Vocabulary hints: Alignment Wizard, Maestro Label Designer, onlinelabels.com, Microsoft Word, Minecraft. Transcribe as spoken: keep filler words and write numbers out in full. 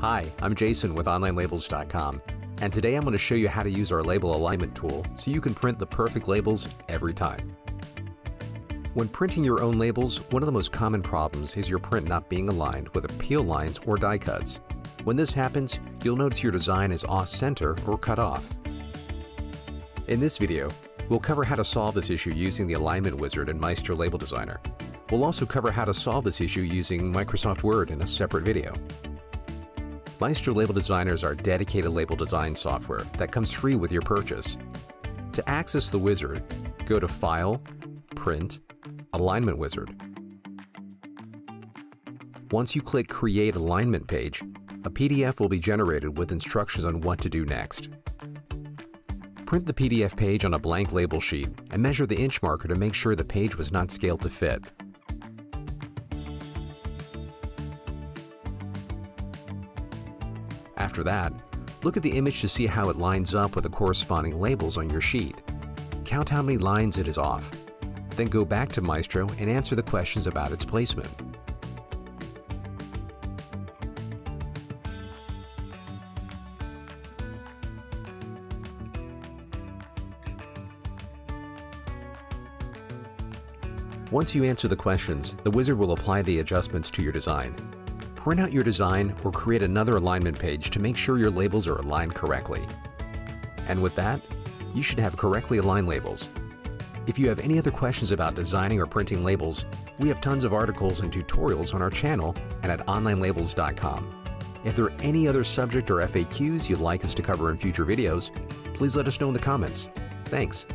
Hi, I'm Jason with online labels dot com, and today I'm going to show you how to use our label alignment tool so you can print the perfect labels every time. When printing your own labels, one of the most common problems is your print not being aligned with appeal lines or die cuts. When this happens, you'll notice your design is off-center or cut off. In this video, we'll cover how to solve this issue using the Alignment Wizard in Maestro Label Designer. We'll also cover how to solve this issue using Microsoft Word in a separate video. Maestro Label Designer is our dedicated label design software that comes free with your purchase. To access the wizard, go to File, Print, Alignment Wizard. Once you click Create Alignment Page, a P D F will be generated with instructions on what to do next. Print the P D F page on a blank label sheet and measure the inch marker to make sure the page was not scaled to fit. After that, look at the image to see how it lines up with the corresponding labels on your sheet. Count how many lines it is off. Then go back to Maestro and answer the questions about its placement. Once you answer the questions, the wizard will apply the adjustments to your design. Print out your design or create another alignment page to make sure your labels are aligned correctly. And with that, you should have correctly aligned labels. If you have any other questions about designing or printing labels, we have tons of articles and tutorials on our channel and at online labels dot com. If there are any other subject or F A Qs you'd like us to cover in future videos, please let us know in the comments. Thanks!